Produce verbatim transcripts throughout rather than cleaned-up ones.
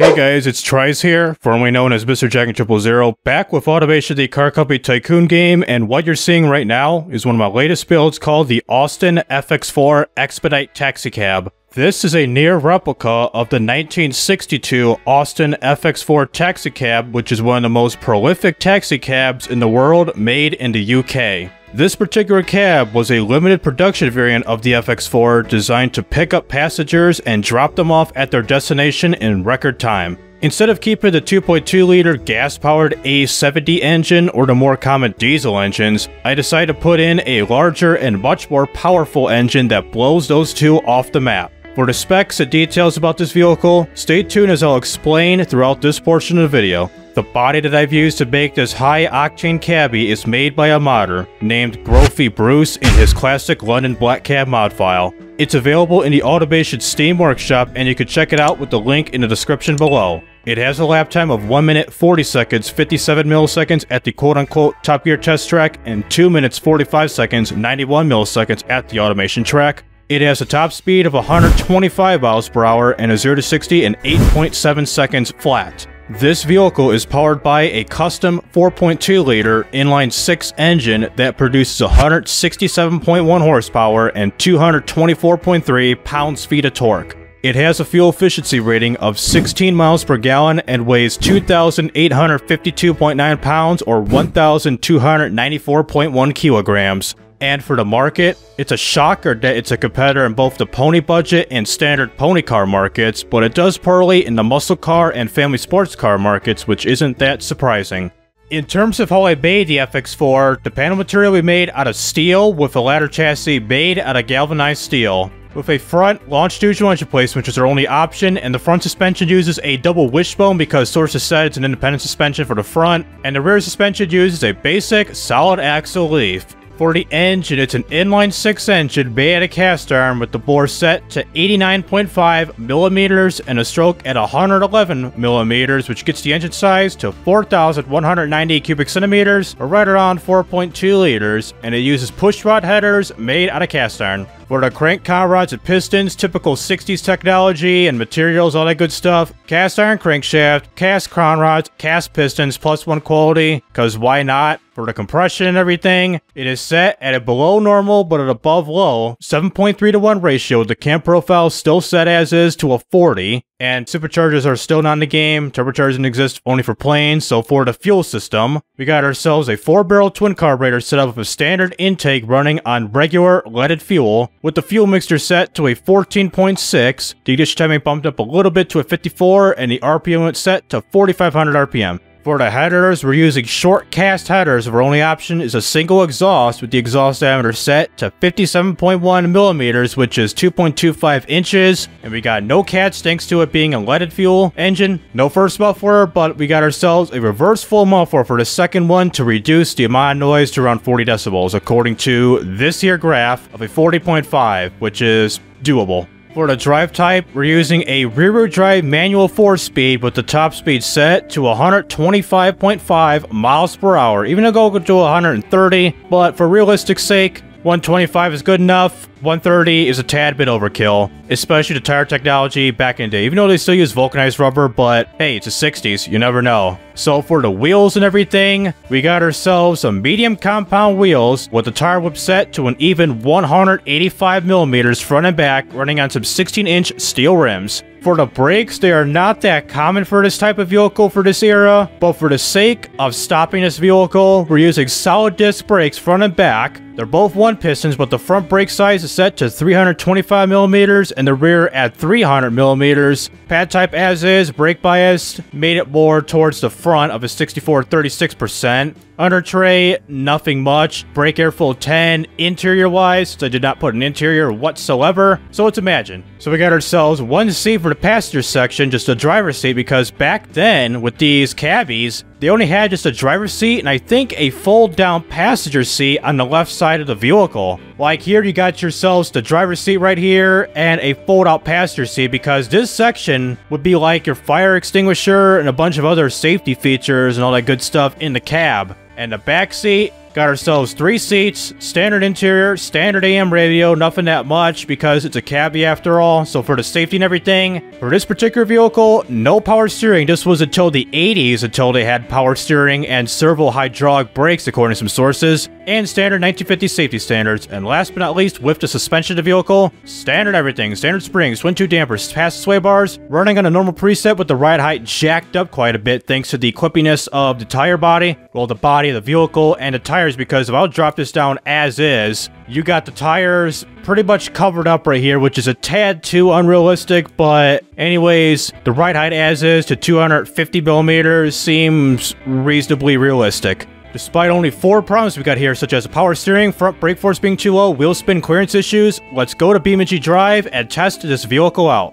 Hey guys, it's TRIZE here, formerly known as Mister Jacon zero zero zero, back with Automation, the car company tycoon game, and what you're seeing right now is one of my latest builds called the Austin F X four Expedite Taxi Cab. This is a near replica of the nineteen sixty-two Austin F X four Taxi Cab, which is one of the most prolific taxi cabs in the world, made in the U K. This particular cab was a limited production variant of the F X four designed to pick up passengers and drop them off at their destination in record time. Instead of keeping the two point two liter gas-powered A seventy engine or the more common diesel engines, I decided to put in a larger and much more powerful engine that blows those two off the map. For the specs and details about this vehicle, stay tuned as I'll explain throughout this portion of the video. The body that I've used to make this high-octane cabbie is made by a modder named Groffy Bruce in his classic London Black Cab mod file. It's available in the Automation Steam Workshop and you can check it out with the link in the description below. It has a lap time of one minute forty seconds, fifty-seven milliseconds at the quote-unquote Top Gear Test Track and two minutes forty-five seconds, ninety-one milliseconds at the Automation Track. It has a top speed of one hundred twenty-five miles per hour and a zero to sixty in eight point seven seconds flat. This vehicle is powered by a custom four point two liter inline six engine that produces one hundred sixty-seven point one horsepower and two hundred twenty-four point three pounds-feet of torque. It has a fuel efficiency rating of sixteen miles per gallon and weighs two thousand eight hundred fifty-two point nine pounds or one thousand two hundred ninety-four point one kilograms. And for the market, it's a shocker that it's a competitor in both the pony budget and standard pony car markets, but it does poorly in the muscle car and family sports car markets, which isn't that surprising. In terms of how I made the F X four, the panel material we made out of steel, with the latter chassis made out of galvanized steel, with a front longitudinal joint replacement, which is our only option, and the front suspension uses a double wishbone because sources said it's an independent suspension for the front, and the rear suspension uses a basic solid axle leaf. For the engine, it's an inline six engine made out of cast iron with the bore set to eighty-nine point five millimeters and a stroke at one hundred eleven millimeters, which gets the engine size to four thousand one hundred ninety cubic centimeters, or right around four point two liters, and it uses push rod headers made out of cast iron. For the crank con rods and pistons, typical sixties technology and materials, all that good stuff. Cast iron crankshaft, cast con rods, cast pistons, plus one quality, cause why not? For the compression and everything, it is set at a below normal but at above low, seven point three to one ratio, the cam profile still set as is to a forty, and superchargers are still not in the game, turbochargers exist only for planes, so for the fuel system, we got ourselves a four barrel twin carburetor set up with a standard intake running on regular leaded fuel, with the fuel mixture set to a fourteen point six, the ignition timing bumped up a little bit to a fifty-four, and the R P M set to forty-five hundred R P M. For the headers, we're using short cast headers. Our only option is a single exhaust with the exhaust diameter set to fifty-seven point one millimeters, which is two point two five inches, and we got no cats thanks to it being a leaded fuel engine. No first muffler, but we got ourselves a reverse full muffler for the second one to reduce the amount of noise to around forty decibels, according to this here graph of a forty point five, which is doable. For the drive type, we're using a rear-wheel drive manual four-speed with the top speed set to one hundred twenty-five point five miles per hour. Even though it'll go to one hundred thirty, but for realistic sake, one twenty-five is good enough. one thirty is a tad bit overkill, especially the tire technology back in the day. Even though they still use vulcanized rubber, but hey, it's the sixties, you never know. So for the wheels and everything, we got ourselves some medium compound wheels with the tire whip set to an even one hundred eighty-five millimeters front and back, running on some sixteen inch steel rims. For the brakes, they are not that common for this type of vehicle for this era, but for the sake of stopping this vehicle, we're using solid disc brakes front and back. They're both one pistons, but the front brake size is set to three hundred twenty-five millimeters and the rear at three hundred millimeters. Pad type as is, brake bias made it more towards the front of a sixty-four thirty-six percent. Under tray, nothing much. Brake airflow ten, interior wise, so I did not put an interior whatsoever, so let's imagine. So we got ourselves one seat for the passenger section, just a driver's seat, because back then with these cabbies, they only had just a driver's seat and I think a fold down passenger seat on the left side of the vehicle. Like here, you got yourselves the driver's seat right here and a fold out passenger seat, because this section would be like your fire extinguisher and a bunch of other safety features and all that good stuff in the cab. And the back seat Got ourselves three seats, standard interior, standard A M radio, nothing that much because it's a cabbie after all, so for the safety and everything. For this particular vehicle, no power steering. This was until the eighties until they had power steering and servo hydraulic brakes according to some sources, and standard nineteen fifty safety standards. And last but not least, with the suspension of the vehicle, standard everything, standard springs, twin tube dampers, fast sway bars, running on a normal preset with the ride height jacked up quite a bit thanks to the clippiness of the tire body, well the body of the vehicle and the tire, because if I'll drop this down as is, you got the tires pretty much covered up right here, which is a tad too unrealistic, but anyways, the ride height as is to two hundred fifty millimeters seems reasonably realistic. Despite only four problems we got here, such as power steering, front brake force being too low, wheel spin clearance issues, let's go to BeamNG.drive and test this vehicle out.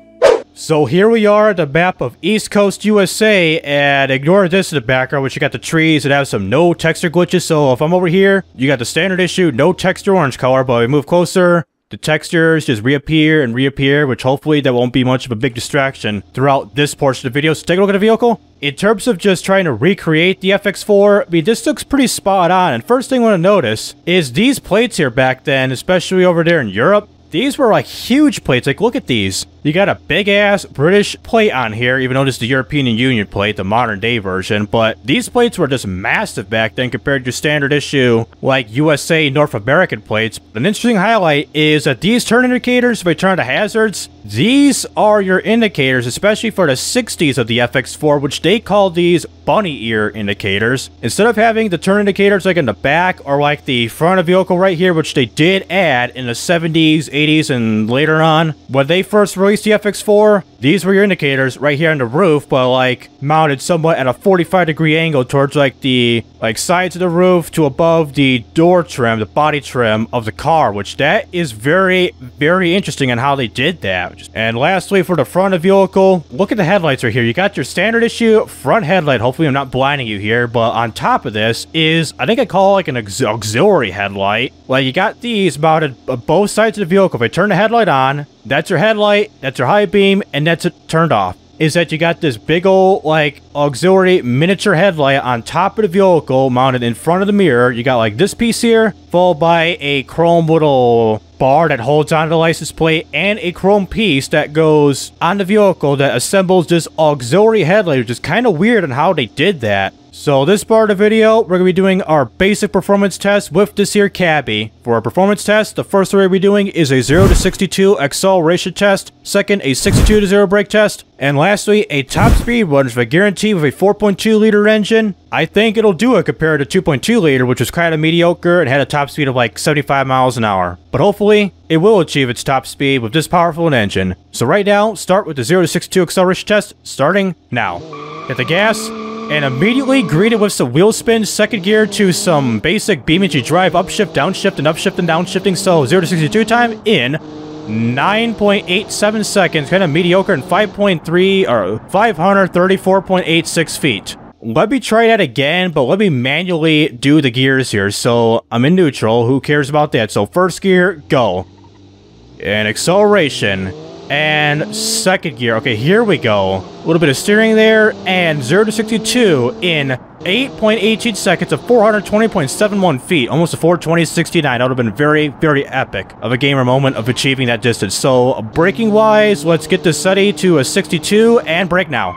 So here we are at the map of East Coast, U S A, and ignore this in the background, which you got the trees that have some no texture glitches. So if I'm over here, you got the standard issue, no texture orange color, but we move closer, the textures just reappear and reappear, which hopefully that won't be much of a big distraction throughout this portion of the video. So take a look at the vehicle. In terms of just trying to recreate the F X four, I mean, this looks pretty spot on. And first thing I want to notice is these plates here back then, especially over there in Europe. These were like huge plates. Like, look at these. You got a big-ass British plate on here, even though this is the European Union plate, the modern-day version. But these plates were just massive back then compared to standard-issue, like, U S A North American plates. An interesting highlight is that these turn indicators, if they turn to hazards, these are your indicators, especially for the sixties of the F X four, which they call these bunny ear indicators. Instead of having the turn indicators, like, in the back or, like, the front of the vehicle right here, which they did add in the seventies, eighties, and later on, when they first released the F X four, these were your indicators right here on the roof, but like mounted somewhat at a forty-five degree angle towards like the like sides of the roof to above the door trim, the body trim of the car, which that is very, very interesting on how they did that. And lastly, for the front of the vehicle, look at the headlights right here. You got your standard issue front headlight. Hopefully I'm not blinding you here, but on top of this is, I think I call it like an aux auxiliary headlight. Like, you got these mounted on both sides of the vehicle. If I turn the headlight on, that's your headlight, that's your high beam, and that's it turned off. Is that you got this big old, like, auxiliary miniature headlight on top of the vehicle mounted in front of the mirror. You got, like, this piece here, followed by a chrome little bar that holds onto the license plate, and a chrome piece that goes on the vehicle that assembles this auxiliary headlight, which is kind of weird on how they did that. So this part of the video, we're going to be doing our basic performance test with this here cabbie. For our performance test, the first array we're doing is a zero to sixty-two acceleration test, second a sixty-two to zero brake test, and lastly a top speed one, which I guarantee with a four point two liter engine, I think it'll do it compared to two point two liter, which was kind of mediocre and had a top speed of like seventy-five miles an hour. But hopefully, it will achieve its top speed with this powerful an engine. So right now, start with the zero to sixty-two acceleration test, starting now. Hit the gas. And immediately greeted with some wheel spin, second gear to some basic BeamNG.drive upshift, downshift, and upshift and downshifting. So zero to sixty-two time in nine point eight seven seconds, kind of mediocre, and five point three or five hundred thirty-four point eight six feet. Let me try that again, but let me manually do the gears here. So I'm in neutral. Who cares about that? So first gear, go, and acceleration. And second gear. Okay, here we go. A little bit of steering there, and zero to sixty-two in eight point one eight seconds of four hundred twenty point seven one feet, almost a four twenty sixty-nine. That would have been very, very epic of a gamer moment of achieving that distance. So, braking-wise, let's get this SETI to a sixty-two, and brake now.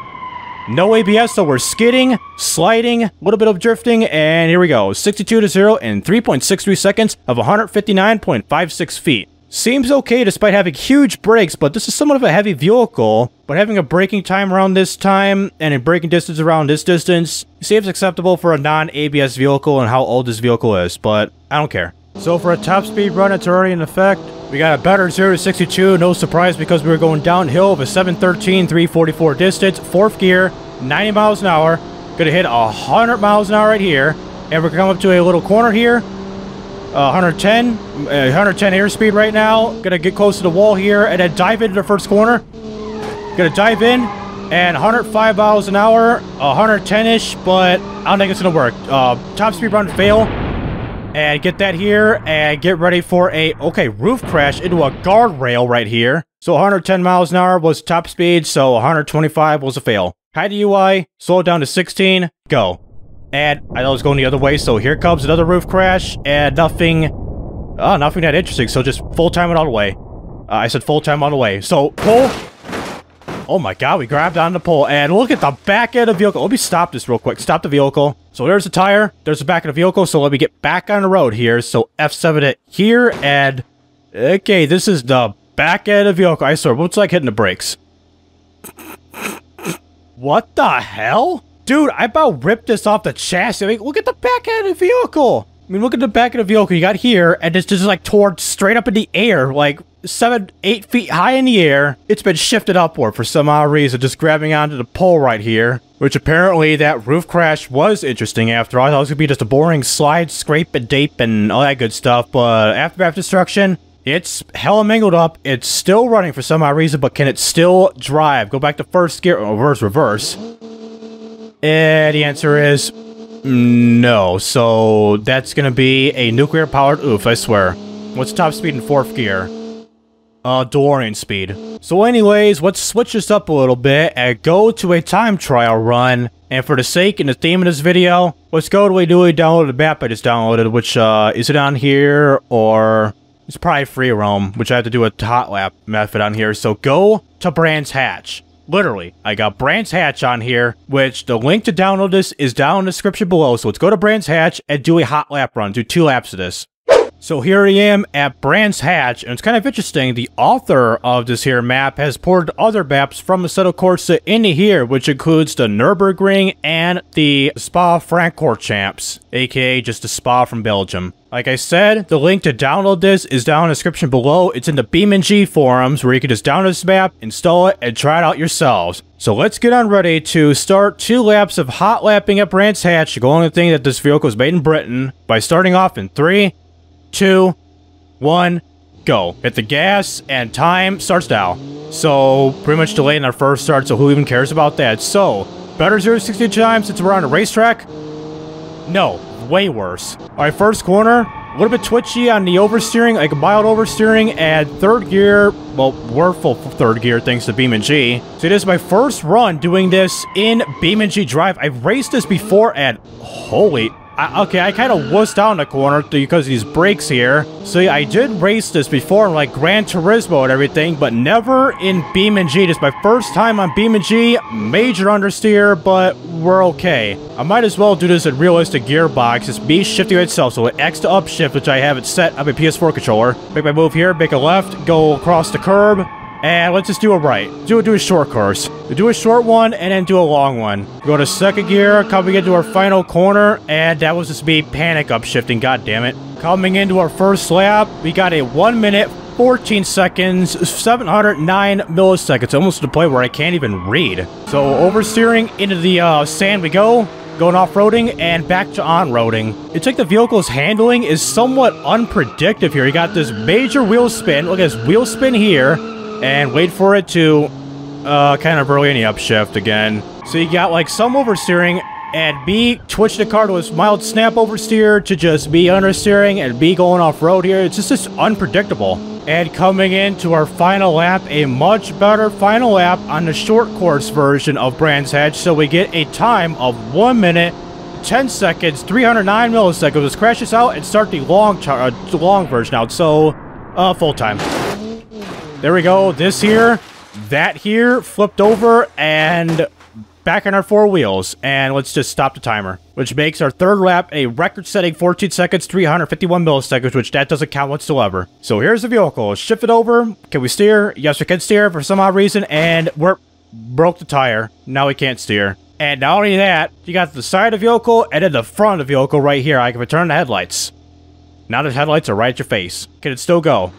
No A B S, so we're skidding, sliding, a little bit of drifting, and here we go. sixty-two to zero in three point six three seconds of one hundred fifty-nine point five six feet. Seems okay despite having huge brakes, but this is somewhat of a heavy vehicle. But having a braking time around this time and a braking distance around this distance seems acceptable for a non-A B S vehicle and how old this vehicle is, but I don't care. So for a top speed run, it's already in effect. We got a better zero to sixty-two, no surprise because we were going downhill with a seven thirteen three forty-four distance. Fourth gear, ninety miles an hour. Gonna hit one hundred miles an hour right here. And we're coming up to a little corner here. Uh, one hundred ten, uh, one hundred ten airspeed right now. Gonna get close to the wall here and then dive into the first corner. Gonna dive in and one hundred five miles an hour, one hundred ten-ish, but I don't think it's gonna work. Uh, top speed run, fail, and get that here and get ready for a, okay, roof crash into a guardrail right here. So one hundred ten miles an hour was top speed, so one hundred twenty-five was a fail. High D U I, slow down to sixteen, go. And I know it's going the other way, so here comes another roof crash, and nothing... Oh, nothing that interesting, so just full-time and all the way. Uh, I said full-time on the way. So, pull... Oh my god, we grabbed on the pole, and look at the back end of the vehicle. Let me stop this real quick. Stop the vehicle. So there's the tire, there's the back of the vehicle, so let me get back on the road here. So F seven it here, and... Okay, this is the back end of the vehicle. I swear, what's like hitting the brakes? What the hell? Dude, I about ripped this off the chassis. I mean, look at the back end of the vehicle. I mean, look at the back of the vehicle. You got here, and it's just like torn straight up in the air, like seven, eight feet high in the air. It's been shifted upward for some odd reason, just grabbing onto the pole right here, which apparently that roof crash was interesting after all. I thought it was going to be just a boring slide, scrape, and dape, and all that good stuff, but aftermath destruction, it's hella mangled up. It's still running for some odd reason, but can it still drive? Go back to first gear. Oh, reverse, reverse. And the answer is no. So that's going to be a nuclear-powered oof, I swear. What's top speed in fourth gear? Uh, DeLorean speed. So anyways, let's switch this up a little bit and go to a time trial run. And for the sake and the theme of this video, let's go to a newly downloaded map I just downloaded, which, uh, is it on here or... It's probably free roam, which I have to do a hot lap method on here. So go to Brands Hatch. Literally, I got Brands Hatch on here, which the link to download this is down in the description below. So let's go to Brands Hatch and do a hot lap run. Do two laps of this. So here I am at Brands Hatch, and it's kind of interesting. The author of this here map has ported other maps from Assetto Corsa into here, which includes the Nürburgring and the Spa Francorchamps, aka just the Spa from Belgium. Like I said, the link to download this is down in the description below. It's in the BeamNG forums where you can just download this map, install it, and try it out yourselves. So let's get on ready to start two laps of hot lapping at Brands Hatch, going to think that this vehicle is made in Britain, by starting off in three, two, one, go. Hit the gas, and time starts now. So, pretty much delayed in our first start, so who even cares about that? So, better zero to sixty time since we're on a racetrack? No. Way worse. Alright, first corner, a little bit twitchy on the oversteering, like a mild oversteering, and third gear, well, we're full third gear thanks to BeamNG. So it is my first run doing this in BeamNG.drive. I've raced this before and holy... I, okay, I kind of wussed down the corner because of these brakes here. So yeah, I did race this before in like Gran Turismo and everything, but never in BeamNG. This is my first time on BeamNG. Major understeer, but we're okay. I might as well do this in realistic gearbox. It's me shifting itself, so X to upshift, which I have it set on my P S four controller. Make my move here, make a left, go across the curb. And let's just do a right. Do, do a short course. Do a short one, and then do a long one. Go to second gear, coming into our final corner, and that was just me panic upshifting, goddammit. Coming into our first lap, we got a one minute, fourteen seconds, seven hundred nine milliseconds, almost to the point where I can't even read. So oversteering into the uh, sand we go. Going off-roading and back to on-roading. It's like the vehicle's handling is somewhat unpredictable here. You got this major wheel spin. Look at this wheel spin here. And wait for it to uh, kind of really any upshift again. So you got like some oversteering and B twitch the car to a mild snap oversteer to just B understeering and B going off-road here. It's just, just unpredictable. And coming into our final lap, a much better final lap on the short course version of Brands Hatch. So we get a time of one minute, ten seconds, three hundred nine milliseconds. Let's crash this out and start the long, uh, long version out. So uh, full time. There we go, this here, that here, flipped over, and back on our four wheels. And let's just stop the timer, which makes our third lap a record-setting fourteen seconds, three hundred fifty-one milliseconds, which that doesn't count whatsoever. So here's the vehicle, shift it over, can we steer? Yes, we can steer for some odd reason, and we're broke the tire. Now we can't steer. And not only that, you got the side of the vehicle, and then the front of the vehicle right here. I can return the headlights. Now the headlights are right at your face. Can it still go?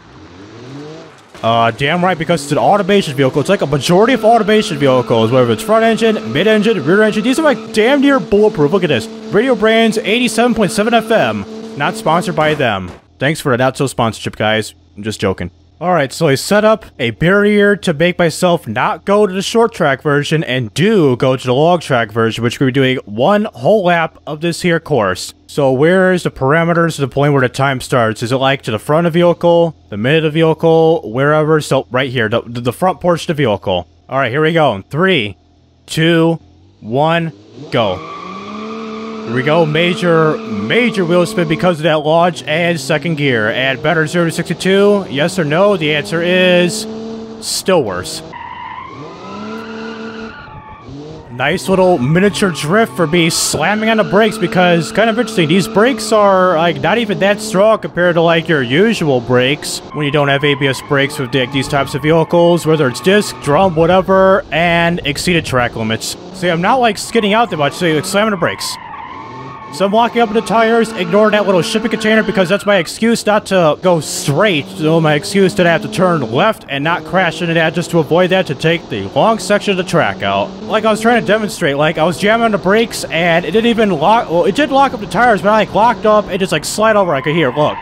Uh, damn right, because it's an automation vehicle. It's like a majority of automation vehicles, whether it's front engine, mid engine, rear engine. These are like damn near bulletproof. Look at this. Radio Brands eighty-seven point seven F M. Not sponsored by them. Thanks for the not so sponsorship, guys. I'm just joking. Alright, so I set up a barrier to make myself not go to the short track version and do go to the long track version, which we're doing one whole lap of this here course. So where is the parameters to the point where the time starts? Is it like to the front of the vehicle, the mid of the vehicle, wherever? So right here, the, the front portion of the vehicle. Alright, here we go. Three, two, one, go. Here we go, major, major wheel spin because of that launch and second gear. And better zero to sixty-two, yes or no? The answer is still worse. Nice little miniature drift for me, slamming on the brakes, because kind of interesting, these brakes are like not even that strong compared to like your usual brakes when you don't have A B S brakes with like these types of vehicles, whether it's disc, drum, whatever, and exceeded track limits. See, I'm not like skidding out that much, so like slamming the brakes. So I'm locking up the tires, ignoring that little shipping container because that's my excuse not to go straight. So my excuse that I have to turn left and not crash into that, just to avoid that, to take the long section of the track out. Like I was trying to demonstrate, like I was jamming on the brakes and it didn't even lock, well it did lock up the tires, but I like locked up and just like slide over. I could hear, look.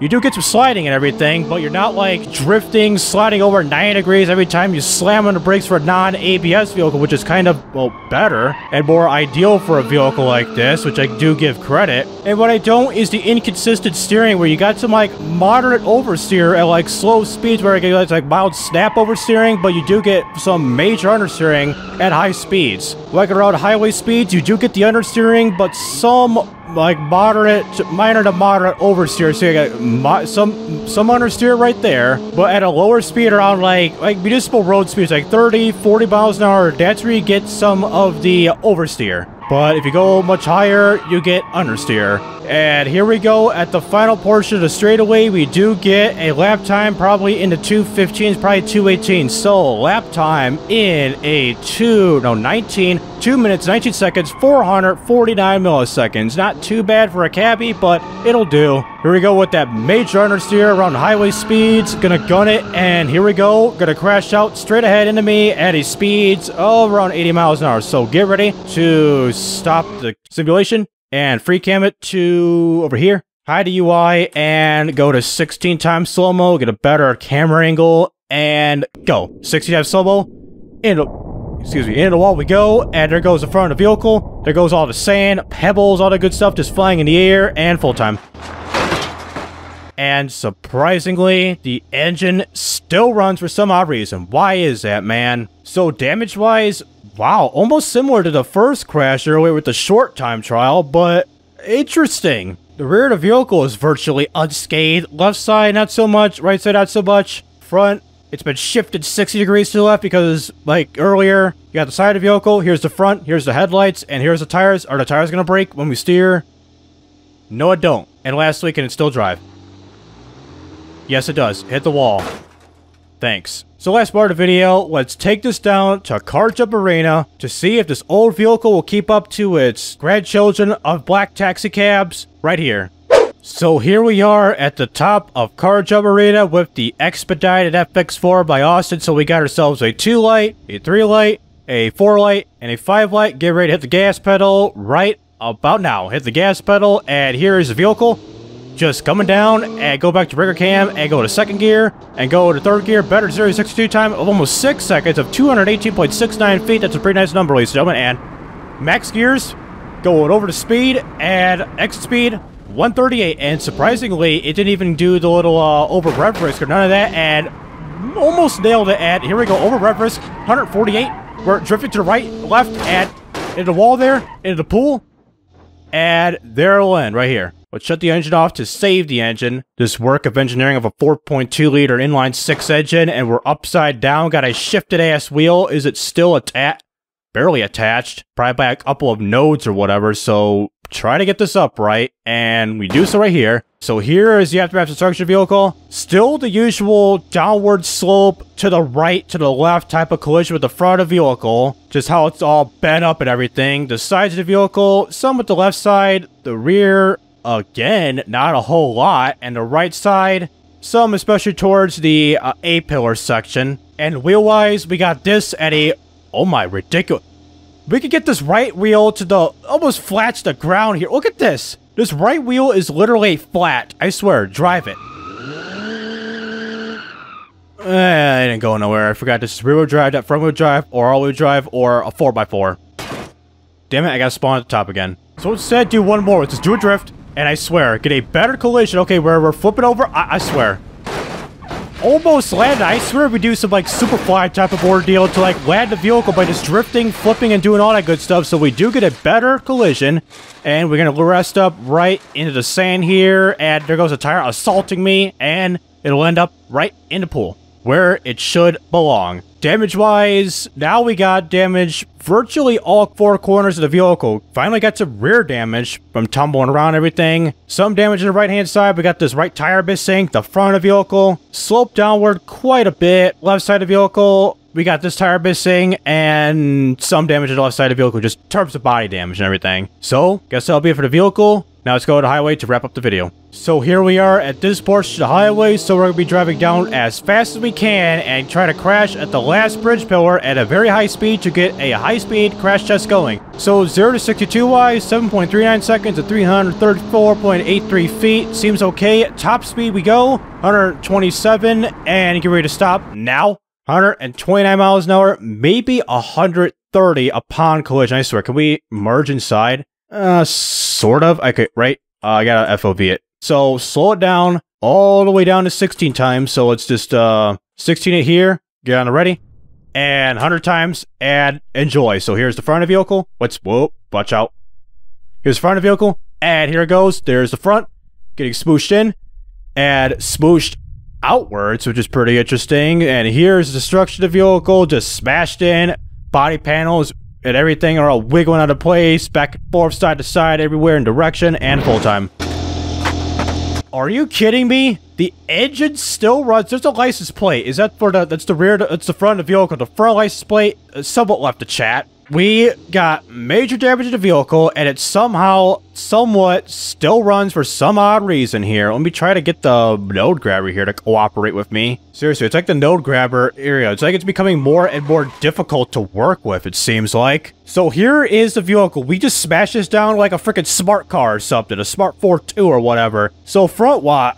You do get some sliding and everything, but you're not like drifting, sliding over ninety degrees every time you slam on the brakes for a non-A B S vehicle, which is kind of, well, better and more ideal for a vehicle like this, which I do give credit. And what I don't is the inconsistent steering, where you got some like moderate oversteer at like slow speeds, where you get like mild snap oversteering, but you do get some major understeering at high speeds. Like around highway speeds, you do get the understeering, but some like moderate, minor to moderate oversteer, so you got mo some some understeer right there, but at a lower speed around like like municipal road speeds, like thirty, forty miles an hour, that's where you get some of the oversteer. But if you go much higher, you get understeer. And here we go at the final portion of the straightaway. We do get a lap time probably in the two fifteens, probably two eighteen. So lap time in a two, no, nineteen, two minutes, nineteen seconds, four hundred forty-nine milliseconds. Not too bad for a cabbie, but it'll do. Here we go with that major understeer around highway speeds. Gonna gun it, and here we go. Gonna crash out straight ahead into me at a speeds of around eighty miles an hour. So get ready to stop the simulation and free cam it to over here, hide the U I, and go to sixteen times slow-mo, get a better camera angle, and go. sixteen times slow-mo, into, excuse me, into the wall we go, and there goes the front of the vehicle, there goes all the sand, pebbles, all the good stuff just flying in the air, and full time. And surprisingly, the engine still runs for some odd reason. Why is that, man? So damage-wise, wow, almost similar to the first crash earlier with the short time trial, but interesting. The rear of the vehicle is virtually unscathed. Left side, not so much. Right side, not so much. Front, it's been shifted sixty degrees to the left because, like earlier, you got the side of the vehicle, here's the front, here's the headlights, and here's the tires. Are the tires going to break when we steer? No, it don't. And lastly, can it still drive? Yes, it does. Hit the wall. Thanks. So last part of the video, let's take this down to Car Jump Arena to see if this old vehicle will keep up to its grandchildren of black taxi cabs right here. So here we are at the top of Car Jump Arena with the Expedited F X four by Austin. So we got ourselves a two light, a three light, a four light, and a five light. Get ready to hit the gas pedal right about now. Hit the gas pedal, and here is the vehicle. Just coming down, and go back to rigger cam, and go to second gear, and go to third gear. Better zero to sixty-two time of almost six seconds of two hundred eighteen point six nine feet. That's a pretty nice number, ladies and gentlemen. And max gears, going over to speed, and exit speed, one thirty-eight. And surprisingly, it didn't even do the little uh, over rev risk or none of that, and almost nailed it. And here we go, over rev risk, one forty-eight. We're drifting to the right, left, and into the wall there, into the pool, and there it'll end right here. Let's shut the engine off to save the engine. This work of engineering of a four point two liter inline six engine, and we're upside down. Got a shifted ass wheel. Is it still attached? Barely attached. Probably by a couple of nodes or whatever. So try to get this up right, and we do so right here. So here is the aftermath of the structure vehicle. Still the usual downward slope to the right, to the left type of collision with the front of the vehicle. Just how it's all bent up and everything. The sides of the vehicle, some with the left side, the rear. Again, not a whole lot, and the right side, some especially towards the uh, A-pillar section. And wheel-wise, we got this at a, oh my, ridiculous. We could get this right wheel to the, almost flat to the ground here. Look at this. This right wheel is literally flat. I swear, drive it. Eh, I didn't go nowhere. I forgot this is rear-wheel drive, that front-wheel drive, or all-wheel drive, or a four by four. Damn it, I gotta spawn at the top again. So instead, do one more. Let's just do a drift. And I swear, get a better collision. Okay, where we're flipping over, I, I swear. almost landed. I swear we do some like Superfly type of ordeal to like land the vehicle by just drifting, flipping, and doing all that good stuff. So we do get a better collision, and we're gonna rest up right into the sand here, and there goes a tire assaulting me, and it'll end up right in the pool where it should belong. Damage wise, now we got damage virtually all four corners of the vehicle. Finally got some rear damage from tumbling around everything. Some damage on the right hand side. We got this right tire missing, the front of the vehicle sloped downward quite a bit. Left side of the vehicle, we got this tire missing and some damage on the left side of the vehicle, just in terms of body damage and everything. So guess that'll be it for the vehicle. Now let's go to the highway to wrap up the video. So here we are at this portion of the highway, so we're going to be driving down as fast as we can and try to crash at the last bridge pillar at a very high speed to get a high-speed crash test going. So zero to sixty-two wise, seven point three nine seconds at three hundred thirty-four point eight three feet. Seems okay. Top speed we go, one hundred twenty-seven, and get ready to stop now. one hundred twenty-nine miles an hour, maybe one hundred thirty upon collision. I swear, can we merge inside? Uh, sort of. Okay, right? Uh, I gotta F O V it. So, slow it down all the way down to sixteen times. So, it's just uh, sixteen it here. Get on the ready. And one hundred times. And enjoy. So, here's the front of the vehicle. Let's, whoa, watch out. Here's the front of the vehicle. And here it goes. There's the front. Getting smooshed in. And smooshed outwards, which is pretty interesting. And here's the structure of the vehicle. Just smashed in. Body panels and everything are all wiggling out of place. Back and forth, side to side, everywhere in direction. And full time. Are you kidding me? The engine still runs. There's a license plate. Is that for the, that's the rear, that's the front of the vehicle. The front license plate, somewhat left to chat. We got major damage to the vehicle, and it somehow, somewhat, still runs for some odd reason here. Let me try to get the node grabber here to cooperate with me. Seriously, it's like the node grabber area. It's like it's becoming more and more difficult to work with, it seems like. So here is the vehicle. We just smashed this down like a freaking smart car or something. A smart four two or whatever. So front wise...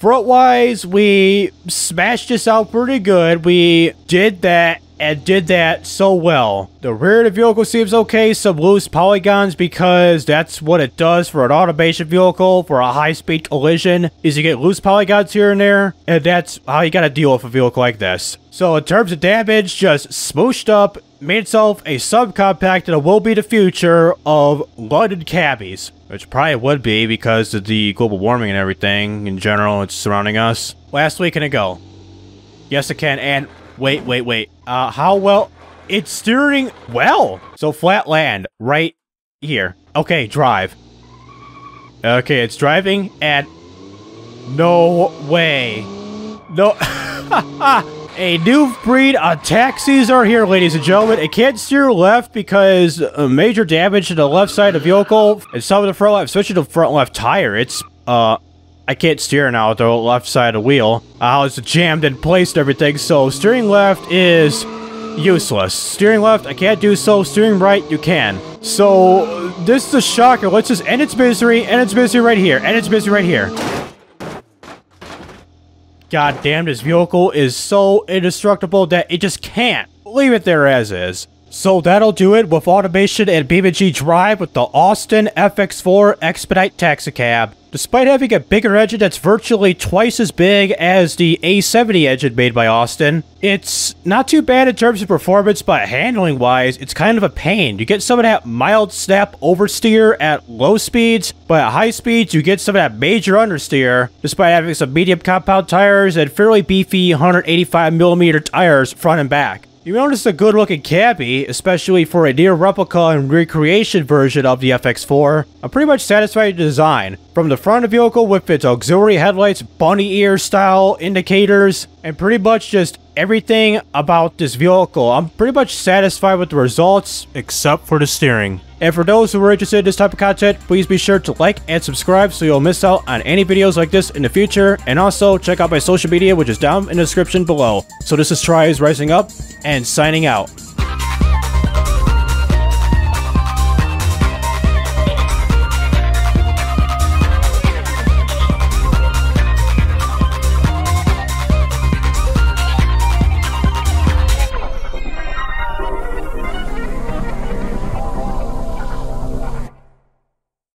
front-wise, we smashed this out pretty good. We did that. And did that so well. The rear of the vehicle seems okay, some loose polygons, because that's what it does for an automation vehicle, for a high-speed collision, is you get loose polygons here and there, and that's how you gotta deal with a vehicle like this. So in terms of damage, just smooshed up, made itself a subcompact that will be the future of London cabbies. Which probably would be, because of the global warming and everything in general, it's surrounding us. Last week, can it go? Yes, it can, and... Wait, wait, wait. Uh, how well? It's steering well. So flat land right here. Okay, drive. Okay, it's driving and... No way. No. A new breed of taxis are here, ladies and gentlemen. It can't steer left because uh, major damage to the left side of the vehicle. And some of the front left, especially the front left tire. It's, uh... I can't steer now with the left side of the wheel. Uh, it's jammed and placed and everything, so steering left is useless. Steering left, I can't do so. Steering right, you can. So, this is a shocker. Let's just end its misery, end its misery right here, end its misery right here. God damn, this vehicle is so indestructible that it just can't. Leave it there as is. So that'll do it with Automation and BeamNG.drive with the Austin F X four Expedite Taxi Cab. Despite having a bigger engine that's virtually twice as big as the A seventy engine made by Austin, it's not too bad in terms of performance, but handling-wise, it's kind of a pain. You get some of that mild snap oversteer at low speeds, but at high speeds, you get some of that major understeer, despite having some medium compound tires and fairly beefy one hundred eighty-five millimeter tires front and back. You notice a good-looking cabbie, especially for a near-replica and recreation version of the F X four. I'm pretty much satisfied with the design. From the front of the vehicle with its auxiliary headlights, bunny ear-style indicators, and pretty much just everything about this vehicle. I'm pretty much satisfied with the results, except for the steering. And for those who are interested in this type of content, please be sure to like and subscribe so you'll miss out on any videos like this in the future. And also, check out my social media, which is down in the description below. So this is TRIZE rising up and signing out.